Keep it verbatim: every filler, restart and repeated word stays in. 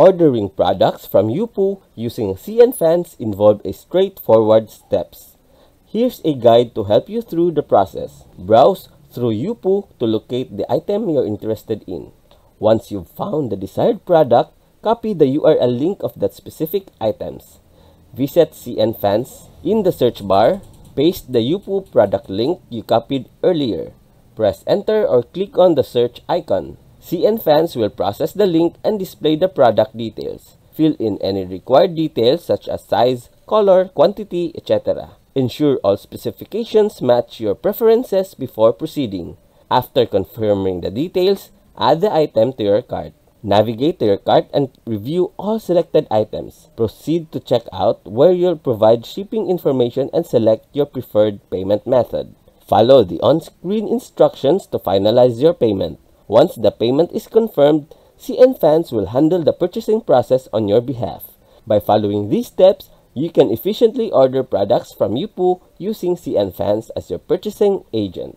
Ordering products from YUPOO using CNFans involve a straightforward steps. Here's a guide to help you through the process. Browse through YUPOO to locate the item you're interested in. Once you've found the desired product, copy the U R L link of that specific items. Visit CNFans. In the search bar, paste the YUPOO product link you copied earlier. Press enter or click on the search icon. CNFans will process the link and display the product details. Fill in any required details such as size, color, quantity, et cetera. Ensure all specifications match your preferences before proceeding. After confirming the details, add the item to your cart. Navigate to your cart and review all selected items. Proceed to checkout, where you'll provide shipping information and select your preferred payment method. Follow the on-screen instructions to finalize your payment. Once the payment is confirmed, CNFans will handle the purchasing process on your behalf. By following these steps, you can efficiently order products from YUPOO using CNFans as your purchasing agent.